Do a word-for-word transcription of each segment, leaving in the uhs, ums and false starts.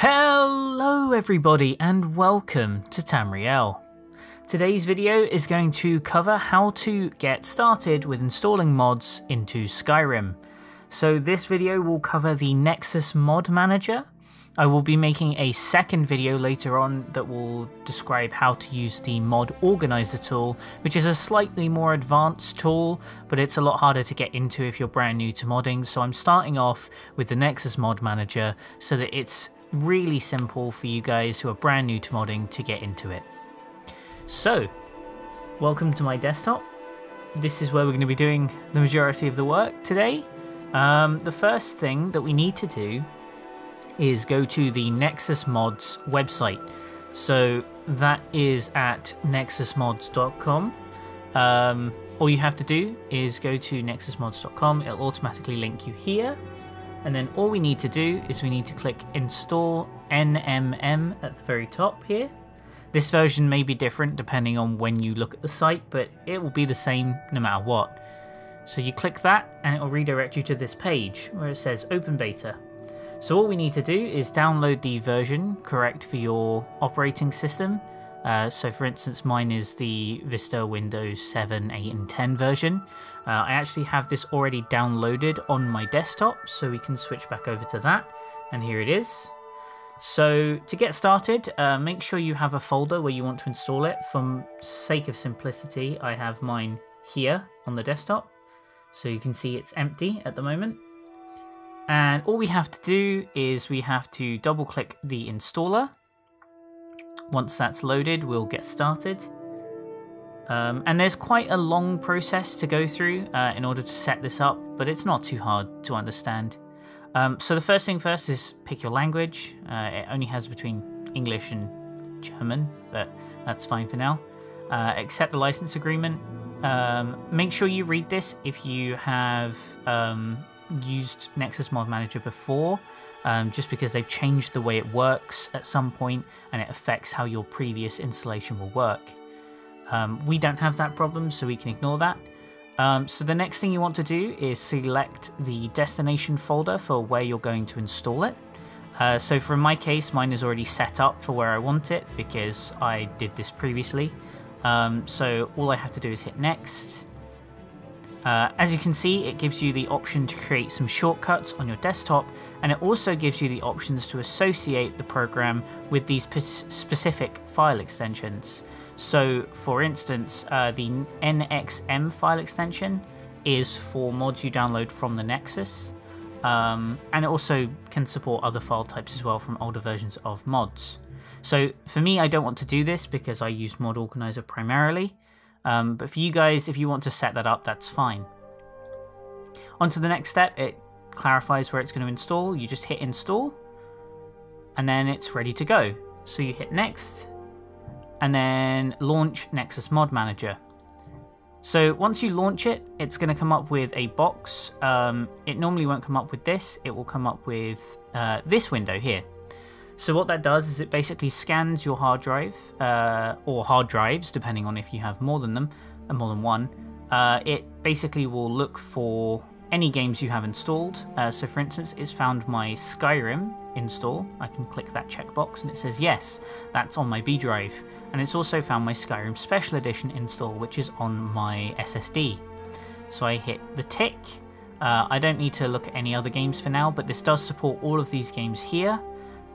Hello everybody and welcome to Tamriel. Today's video is going to cover how to get started with installing mods into Skyrim. So this video will cover the Nexus Mod Manager. I will be making a second video later on that will describe how to use the Mod Organizer tool, which is a slightly more advanced tool, but it's a lot harder to get into if you're brand new to modding. So I'm starting off with the Nexus Mod Manager so that it's really simple for you guys who are brand new to modding to get into it. So, welcome to my desktop. This is where we're going to be doing the majority of the work today. Um, the first thing that we need to do is go to the Nexus Mods website. So that is at nexus mods dot com. Um, all you have to do is go to nexus mods dot com. It'll automatically link you here. And then all we need to do is we need to click install N M M at the very top here. This version may be different depending on when you look at the site, but it will be the same no matter what. So you click that and it will redirect you to this page where it says open beta. So all we need to do is download the version correct for your operating system. Uh, so for instance, mine is the Vista, Windows seven, eight and ten version. Uh, I actually have this already downloaded on my desktop, so we can switch back over to that. And here it is. So to get started, uh, make sure you have a folder where you want to install it. For sake of simplicity, I have mine here on the desktop. So you can see it's empty at the moment. And all we have to do is we have to double click the installer. Once that's loaded, we'll get started. Um, and there's quite a long process to go through uh, in order to set this up, but it's not too hard to understand. Um, so the first thing first is pick your language. Uh, it only has between English and German, but that's fine for now. Uh, accept the license agreement. Um, make sure you read this if you have um, used Nexus Mod Manager before. Um, just because they've changed the way it works at some point and it affects how your previous installation will work. Um, we don't have that problem, so we can ignore that. Um, so the next thing you want to do is select the destination folder for where you're going to install it. Uh, so for my case, mine is already set up for where I want it because I did this previously. Um, so all I have to do is hit next. Uh, as you can see, it gives you the option to create some shortcuts on your desktop, and it also gives you the options to associate the program with these specific file extensions. So, for instance, uh, the N X M file extension is for mods you download from the Nexus, um, and it also can support other file types as well from older versions of mods. So, for me, I don't want to do this because I use Mod Organizer primarily. Um, but for you guys, if you want to set that up, that's fine. On to the next step, it clarifies where it's going to install. You just hit install, and then it's ready to go. So you hit next, and then launch Nexus Mod Manager. So once you launch it, it's going to come up with a box. Um, it normally won't come up with this. It will come up with uh, this window here. So what that does is it basically scans your hard drive, uh, or hard drives, depending on if you have more than them, and more than one. Uh, it basically will look for any games you have installed. Uh, so for instance, it's found my Skyrim install. I can click that checkbox and it says, yes, that's on my B drive. And it's also found my Skyrim Special Edition install, which is on my S S D. So I hit the tick. Uh, I don't need to look at any other games for now, but this does support all of these games here.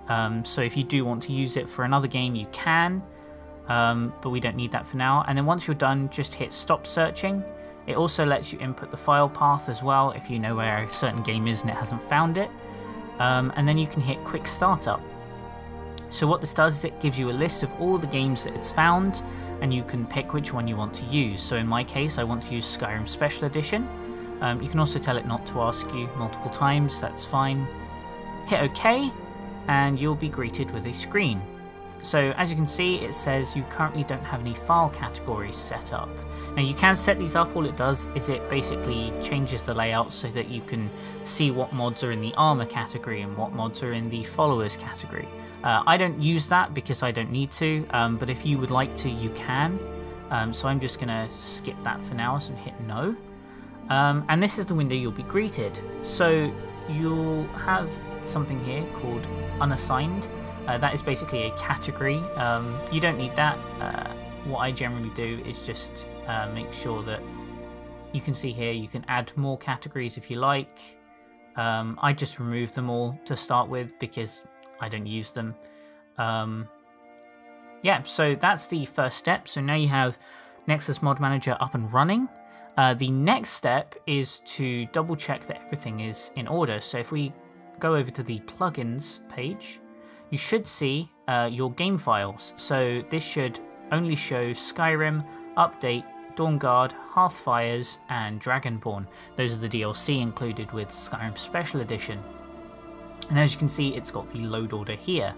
Um, so if you do want to use it for another game, you can, um, but we don't need that for now. And then once you're done, just hit stop searching. It also lets you input the file path as well if you know where a certain game is and it hasn't found it. Um, and then you can hit quick startup. So what this does is it gives you a list of all the games that it's found, and you can pick which one you want to use. So in my case, I want to use Skyrim Special Edition. Um, you can also tell it not to ask you multiple times, that's fine. Hit OK. And you'll be greeted with a screen. So as you can see, it says you currently don't have any file categories set up. Now you can set these up. All it does is it basically changes the layout so that you can see what mods are in the armor category and what mods are in the followers category. Uh, I don't use that because I don't need to, um, but if you would like to, you can. Um, so I'm just gonna skip that for now and hit no. Um, and this is the window you'll be greeted. So you'll have something here called unassigned. Uh, that is basically a category. Um, you don't need that. Uh, what I generally do is just uh, make sure that you can see here you can add more categories if you like. Um, I just remove them all to start with because I don't use them. Um, yeah, so that's the first step. So now you have Nexus Mod Manager up and running. Uh, the next step is to double check that everything is in order. So if we go over to the plugins page, you should see uh, your game files. So this should only show Skyrim, Update, Dawnguard, Hearthfires, and Dragonborn. Those are the D L C included with Skyrim Special Edition. And as you can see, it's got the load order here.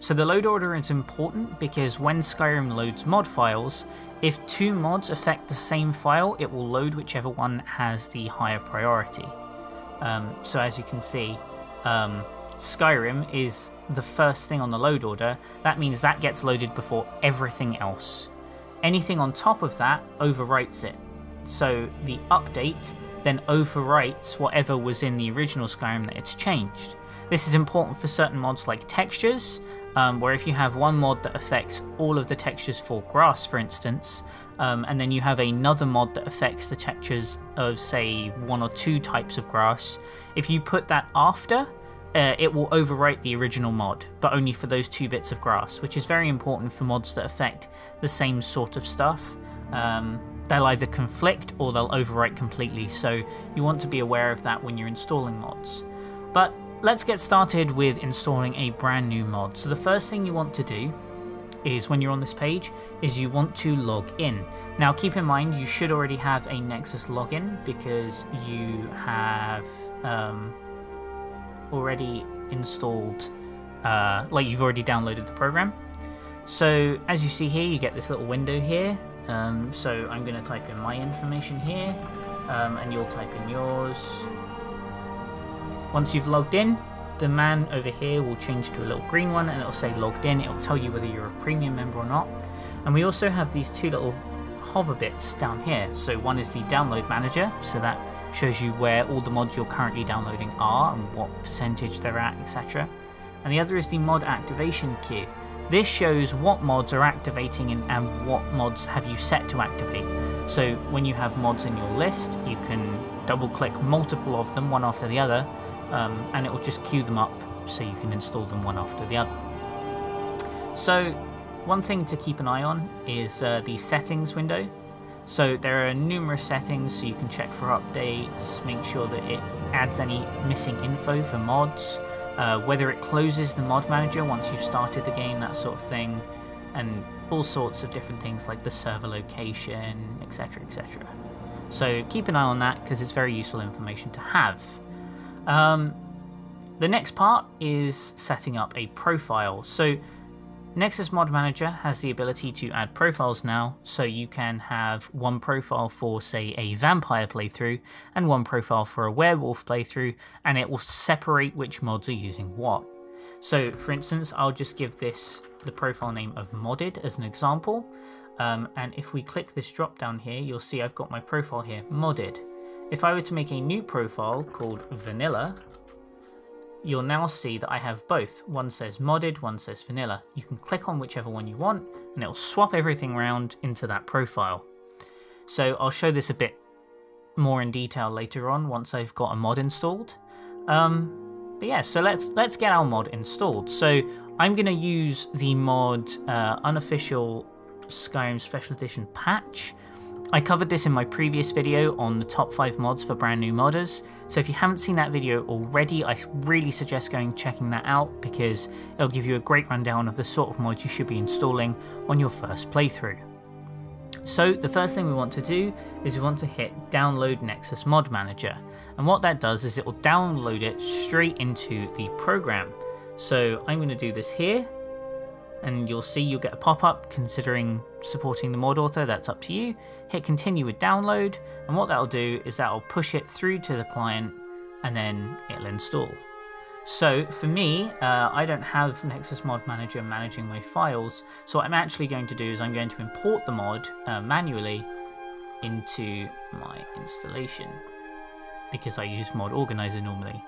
So the load order is important because when Skyrim loads mod files, if two mods affect the same file, it will load whichever one has the higher priority. Um, so as you can see, um, Skyrim is the first thing on the load order. That means that gets loaded before everything else. Anything on top of that overwrites it. So the update then overwrites whatever was in the original Skyrim that it's changed. This is important for certain mods like textures, um, where if you have one mod that affects all of the textures for grass, for instance, um, and then you have another mod that affects the textures of, say, one or two types of grass, if you put that after, Uh, it will overwrite the original mod, but only for those two bits of grass, which is very important for mods that affect the same sort of stuff. Um, they'll either conflict or they'll overwrite completely, so you want to be aware of that when you're installing mods. But let's get started with installing a brand new mod. So the first thing you want to do is, when you're on this page, is you want to log in. Now keep in mind you should already have a Nexus login because you have... Um, already installed, uh, like you've already downloaded the program. So as you see here, you get this little window here. Um, so I'm going to type in my information here, um, and you'll type in yours. Once you've logged in, the man over here will change to a little green one and it'll say logged in. It'll tell you whether you're a premium member or not. And we also have these two little hover bits down here. So one is the download manager, so that shows you where all the mods you're currently downloading are and what percentage they're at, et cetera. And the other is the mod activation queue. This shows what mods are activating and, and what mods have you set to activate. So when you have mods in your list, you can double click multiple of them one after the other, um, and it will just queue them up so you can install them one after the other. So one thing to keep an eye on is uh, the settings window. So there are numerous settings, so you can check for updates, make sure that it adds any missing info for mods, uh, whether it closes the mod manager once you've started the game, that sort of thing, and all sorts of different things like the server location, et cetera, et cetera. So keep an eye on that because it's very useful information to have. Um, the next part is setting up a profile. So Nexus Mod Manager has the ability to add profiles now, so you can have one profile for, say, a vampire playthrough and one profile for a werewolf playthrough, and it will separate which mods are using what. So, for instance, I'll just give this the profile name of Modded as an example, um, and if we click this drop down here, you'll see I've got my profile here, Modded. If I were to make a new profile called Vanilla, you'll now see that I have both. One says modded, one says vanilla. You can click on whichever one you want and it'll swap everything around into that profile. So I'll show this a bit more in detail later on once I've got a mod installed. Um, but yeah, so let's let's get our mod installed. So I'm gonna use the mod uh, Unofficial Skyrim Special Edition Patch. I covered this in my previous video on the top five mods for brand new modders, so if you haven't seen that video already, I really suggest going checking that out because it'll give you a great rundown of the sort of mods you should be installing on your first playthrough. So the first thing we want to do is we want to hit download Nexus Mod Manager, and what that does is it will download it straight into the program. So I'm going to do this here, and you'll see you'll get a pop-up considering supporting the mod author, that's up to you. Hit continue with download, and what that'll do is that'll push it through to the client and then it'll install. So for me, uh, I don't have Nexus Mod Manager managing my files, so what I'm actually going to do is I'm going to import the mod uh, manually into my installation because I use Mod Organizer normally.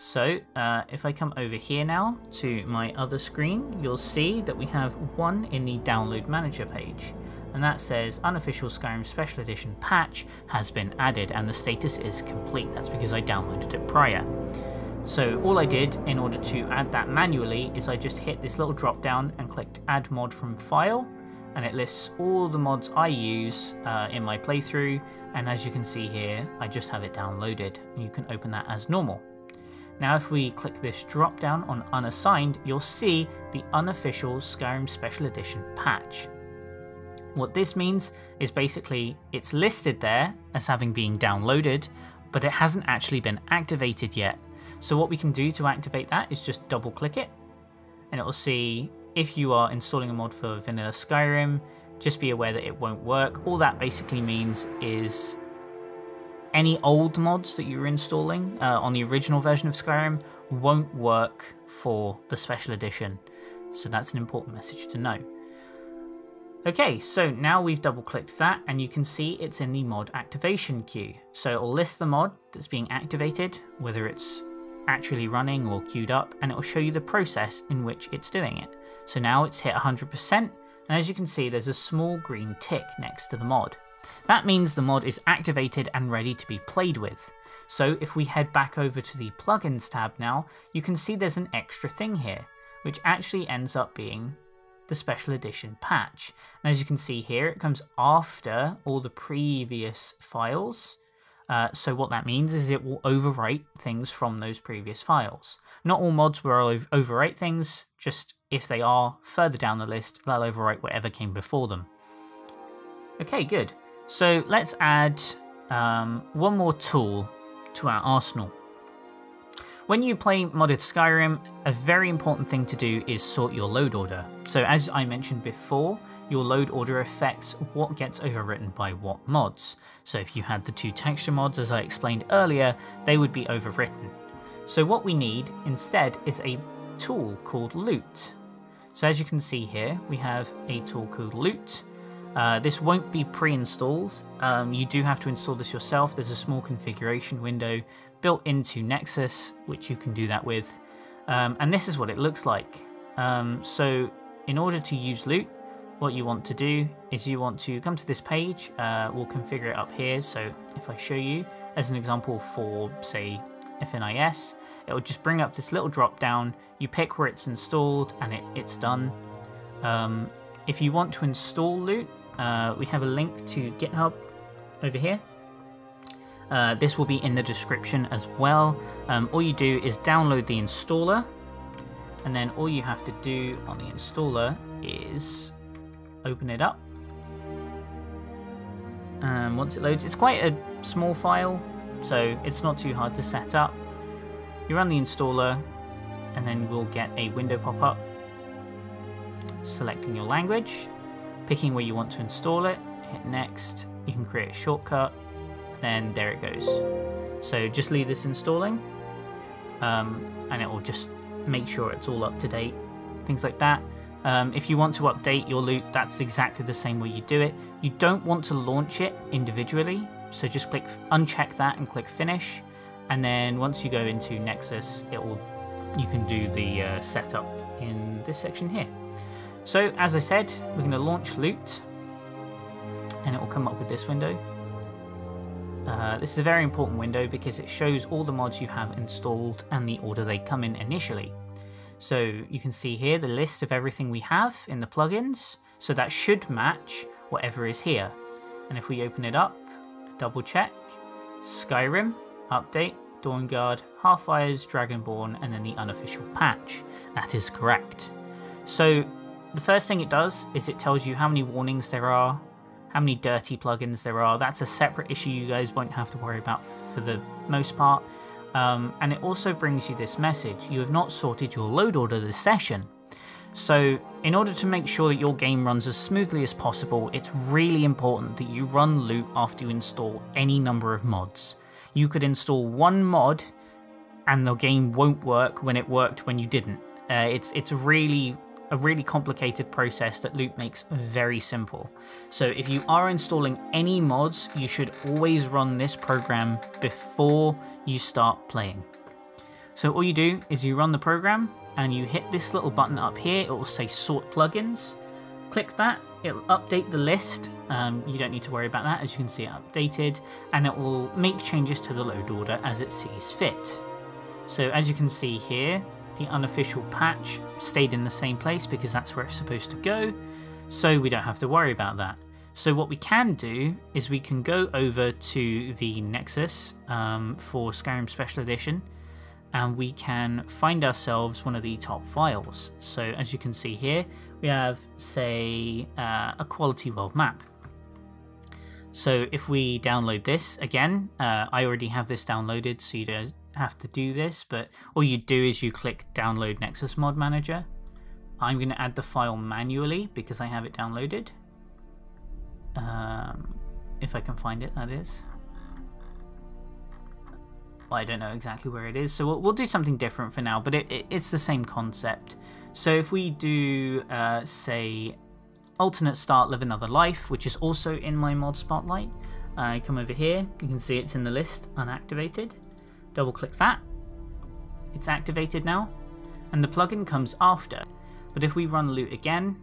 So uh, if I come over here now to my other screen, you'll see that we have one in the download manager page, and that says Unofficial Skyrim Special Edition Patch has been added and the status is complete. That's because I downloaded it prior. So all I did in order to add that manually is I just hit this little drop down and clicked add mod from file, and it lists all the mods I use uh, in my playthrough, and as you can see here I just have it downloaded, and you can open that as normal. Now if we click this drop down on unassigned, you'll see the Unofficial Skyrim Special Edition patch. What this means is basically it's listed there as having been downloaded, but it hasn't actually been activated yet. So what we can do to activate that is just double click it, and it will see if you are installing a mod for vanilla Skyrim, just be aware that it won't work. All that basically means is any old mods that you were installing uh, on the original version of Skyrim won't work for the special edition. So that's an important message to know. Okay, so now we've double clicked that, and you can see it's in the mod activation queue. So it'll list the mod that's being activated, whether it's actually running or queued up, and it will show you the process in which it's doing it. So now it's hit one hundred percent, and as you can see there's a small green tick next to the mod. That means the mod is activated and ready to be played with. So if we head back over to the plugins tab now, you can see there's an extra thing here, which actually ends up being the special edition patch. And as you can see here, it comes after all the previous files. Uh, so what that means is it will overwrite things from those previous files. Not all mods will overwrite things, just if they are further down the list, they'll overwrite whatever came before them. Okay, good. So let's add um, one more tool to our arsenal. When you play modded Skyrim, a very important thing to do is sort your load order. So as I mentioned before, your load order affects what gets overwritten by what mods. So if you had the two texture mods, as I explained earlier, they would be overwritten. So what we need instead is a tool called LOOT. So as you can see here, we have a tool called LOOT. Uh, this won't be pre-installed. Um, you do have to install this yourself. There's a small configuration window built into Nexus, which you can do that with. Um, and this is what it looks like. Um, so in order to use LOOT, what you want to do is you want to come to this page. Uh, we'll configure it up here. So if I show you as an example for, say, F N I S, it will just bring up this little drop down. You pick where it's installed, and it, it's done. Um, if you want to install LOOT, uh, we have a link to GitHub over here. Uh, this will be in the description as well. Um, all you do is download the installer, and then all you have to do on the installer is open it up, and once it loads, it's quite a small file, so it's not too hard to set up. You run the installer, and then we'll get a window pop up selecting your language, picking where you want to install it, hit next. You can create a shortcut, then there it goes. So just leave this installing, um, and it will just make sure it's all up to date, things like that. Um, if you want to update your LOOT, that's exactly the same way you do it. You don't want to launch it individually, so just click uncheck that and click finish, and then once you go into Nexus, it will, you can do the uh, setup in this section here. So as I said, we're going to launch LOOT, and it will come up with this window. Uh, this is a very important window because it shows all the mods you have installed and the order they come in initially. So you can see here the list of everything we have in the plugins, so that should match whatever is here. And if we open it up, double check, Skyrim, Update, Dawnguard, Half-Fires, Dragonborn, and then the unofficial patch. That is correct. So the first thing it does is it tells you how many warnings there are, how many dirty plugins there are. That's a separate issue you guys won't have to worry about for the most part. Um, and it also brings you this message: you have not sorted your load order this session. So in order to make sure that your game runs as smoothly as possible, it's really important that you run LOOT after you install any number of mods. You could install one mod and the game won't work when it worked when you didn't. Uh, it's, it's really a really complicated process that LOOT makes very simple. So if you are installing any mods, you should always run this program before you start playing. So all you do is you run the program and you hit this little button up here. It will say sort plugins. Click that, it'll update the list. Um, you don't need to worry about that, as you can see it updated, and it will make changes to the load order as it sees fit. So as you can see here, the unofficial patch stayed in the same place because that's where it's supposed to go, so we don't have to worry about that. So what we can do is we can go over to the Nexus um, for Skyrim Special Edition, and we can find ourselves one of the top files. So as you can see here, we have, say, uh, a quality world map. So if we download this again, uh, I already have this downloaded, so you don't have to do this, but all you do is you click download Nexus Mod Manager. I'm going to add the file manually because I have it downloaded. Um, if I can find it, that is. Well, I don't know exactly where it is, so we'll, we'll do something different for now, but it, it, it's the same concept. So if we do, uh, say, Alternate Start Live Another Life, which is also in my mod spotlight, I uh, come over here, you can see it's in the list, unactivated. Double click that, it's activated now, and the plugin comes after. But if we run Loot again,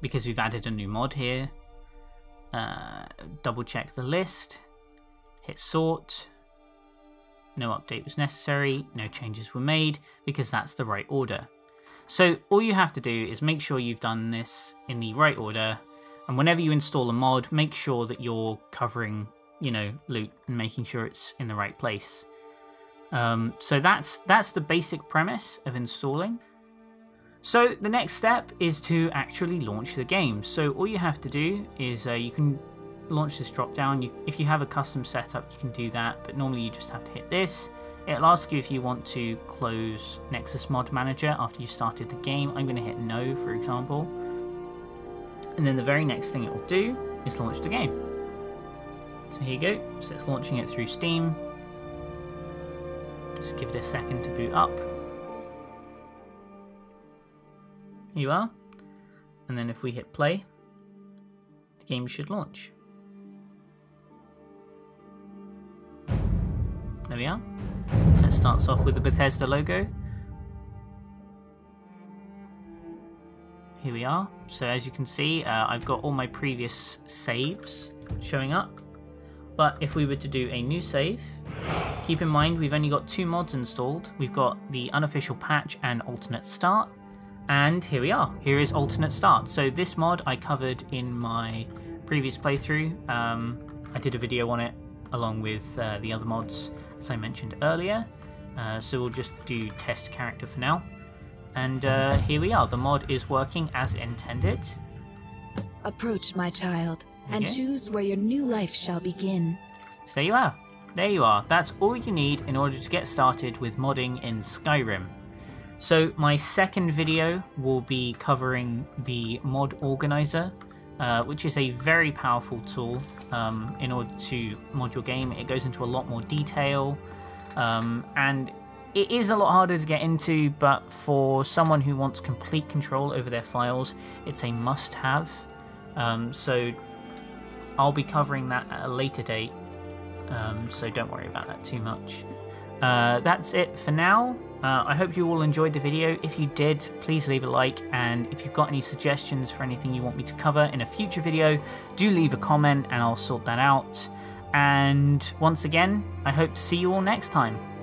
because we've added a new mod here, uh, double check the list. Hit sort, no update was necessary, no changes were made because that's the right order. So all you have to do is make sure you've done this in the right order, and whenever you install a mod, make sure that you're covering, you know, loot and making sure it's in the right place. Um, so that's, that's the basic premise of installing. So the next step is to actually launch the game. So all you have to do is uh, you can launch this drop down. You, if you have a custom setup, you can do that, but normally you just have to hit this. It'll ask you if you want to close Nexus Mod Manager after you started the game. I'm going to hit no, for example, and then the very next thing it will do is launch the game. So here you go, so it's launching it through Steam. Just give it a second to boot up. Here you are, and then if we hit play, the game should launch. There we are. So it starts off with the Bethesda logo. Here we are. So as you can see, uh, I've got all my previous saves showing up. But if we were to do a new save, keep in mind we've only got two mods installed. We've got the unofficial patch and alternate start. And here we are. Here is alternate start. So this mod I covered in my previous playthrough. Um, I did a video on it along with uh, the other mods, as I mentioned earlier. Uh, so we'll just do test character for now. And uh, here we are. The mod is working as intended. Approach, my child, okay, and choose where your new life shall begin. So there you are. There you are. That's all you need in order to get started with modding in Skyrim. So my second video will be covering the Mod Organizer, Uh, which is a very powerful tool um, in order to mod your game. It goes into a lot more detail, um, and it is a lot harder to get into, but for someone who wants complete control over their files, it's a must-have. Um, so I'll be covering that at a later date, um, so don't worry about that too much. Uh, that's it for now. Uh, I hope you all enjoyed the video. If you did, please leave a like, and if you've got any suggestions for anything you want me to cover in a future video, do leave a comment and I'll sort that out. And once again, I hope to see you all next time.